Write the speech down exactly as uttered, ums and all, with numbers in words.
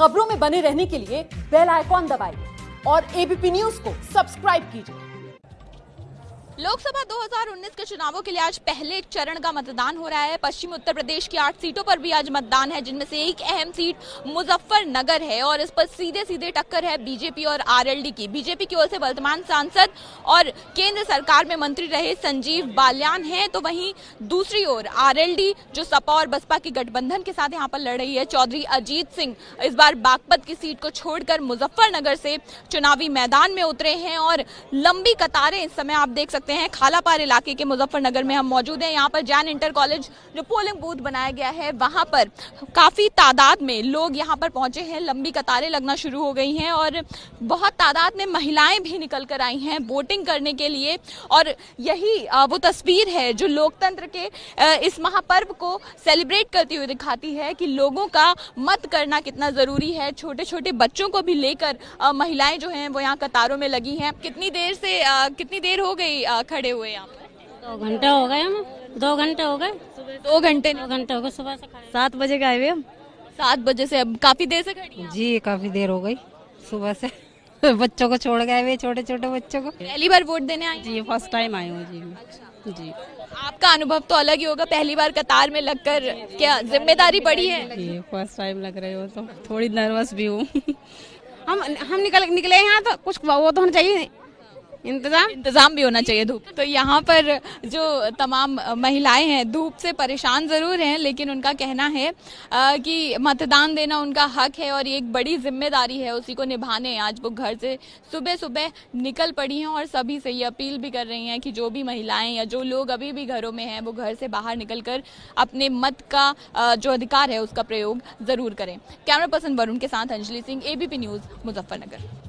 खबरों में बने रहने के लिए बेल आइकॉन दबाइए और एबीपी न्यूज़ को सब्सक्राइब कीजिए। लोकसभा दो हज़ार उन्नीस के चुनावों के लिए आज पहले चरण का मतदान हो रहा है। पश्चिम उत्तर प्रदेश की आठ सीटों पर भी आज मतदान है, जिनमें से एक अहम सीट मुजफ्फरनगर है और इस पर सीधे सीधे टक्कर है बीजेपी और आरएलडी की। बीजेपी की ओर से वर्तमान सांसद और केंद्र सरकार में मंत्री रहे संजीव बाल्यान हैं, तो वहीं दूसरी ओर आरएलडी जो सपा और बसपा के गठबंधन के साथ यहाँ पर लड़ रही है। चौधरी अजीत सिंह इस बार बागपत की सीट को छोड़कर मुजफ्फरनगर से चुनावी मैदान में उतरे हैं और लंबी कतारें इस समय आप देख सकते हैं। खालापार इलाके के मुजफ्फरनगर में हम मौजूद हैं। यहाँ पर जैन इंटर कॉलेज जो पोलिंग बूथ बनाया गया है, वहाँ पर काफ़ी तादाद में लोग यहाँ पर पहुँचे हैं। लंबी कतारें लगना शुरू हो गई हैं और बहुत तादाद में महिलाएं भी निकल कर आई हैं वोटिंग करने के लिए। और यही वो तस्वीर है जो लोकतंत्र के इस महापर्व को सेलिब्रेट करती हुई दिखाती है कि लोगों का मत करना कितना ज़रूरी है। छोटे छोटे बच्चों को भी लेकर महिलाएँ जो हैं वो यहाँ कतारों में लगी हैं। कितनी देर से कितनी देर हो गई खड़े हुए यहाँ पर? दो घंटे हो गए हम दो घंटे हो गए दो घंटे दो घंटे हो गए सुबह से सात बजे गए हुए हम। सात बजे से अब काफी देर से खड़ी हैं जी, काफी देर हो गई सुबह से। बच्चों को छोड़ गए हुए, छोटे छोटे बच्चों को। पहली बार वोट देने आए जी? फर्स्ट टाइम आए हूँ जी। अच्छा जी, आपका अनुभव तो अलग ही होगा, पहली बार कतार में लगकर क्या जिम्मेदारी बड़ी है? फर्स्ट टाइम लग रहे हो तो थोड़ी नर्वस भी हूँ। हम हम निकल निकले यहाँ तो कुछ वो तो होना चाहिए, इंतजाम इंतजाम भी होना चाहिए। धूप तो यहाँ पर जो तमाम महिलाएं हैं धूप से परेशान ज़रूर हैं, लेकिन उनका कहना है आ, कि मतदान देना उनका हक है और ये एक बड़ी जिम्मेदारी है, उसी को निभाने आज वो घर से सुबह सुबह निकल पड़ी हैं। और सभी से ये अपील भी कर रही हैं कि जो भी महिलाएं या जो लोग अभी भी घरों में हैं वो घर से बाहर निकल कर अपने मत का आ, जो अधिकार है उसका प्रयोग ज़रूर करें। कैमरा पर्सन वरुण के साथ अंजलि सिंह, एबीपी न्यूज़, मुजफ्फरनगर।